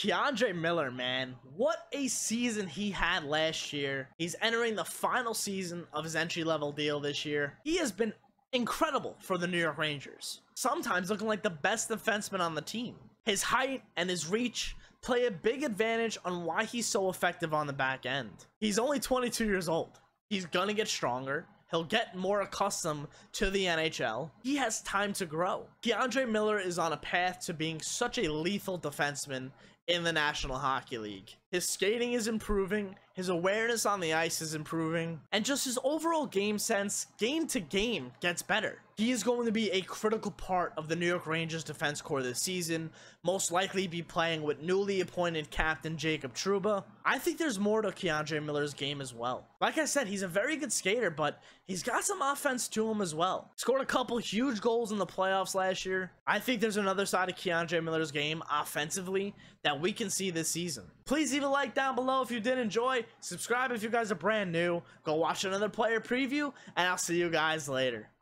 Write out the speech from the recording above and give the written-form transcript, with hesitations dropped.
K'andre Miller, man, what a season he had last year. He's entering the final season of his entry-level deal this year. He has been incredible for the New York Rangers, sometimes looking like the best defenseman on the team. His height and his reach play a big advantage on why he's so effective on the back end. He's only 22 years old. He's gonna get stronger. He'll get more accustomed to the NHL. He has time to grow. K'andre Miller is on a path to being such a lethal defenseman in the National Hockey League. His skating is improving, his awareness on the ice is improving, and just his overall game sense, game to game, gets better. He is going to be a critical part of the New York Rangers defense corps this season, most likely be playing with newly appointed captain Jacob Trouba. I think there's more to K'andre Miller's game as well. Like I said, he's a very good skater, but he's got some offense to him as well. Scored a couple huge goals in the playoffs last year. I think there's another side of K'andre Miller's game offensively that we can see this season. Please leave a like down below if you did enjoy. Subscribe if you guys are brand new. Go watch another player preview, and I'll see you guys later.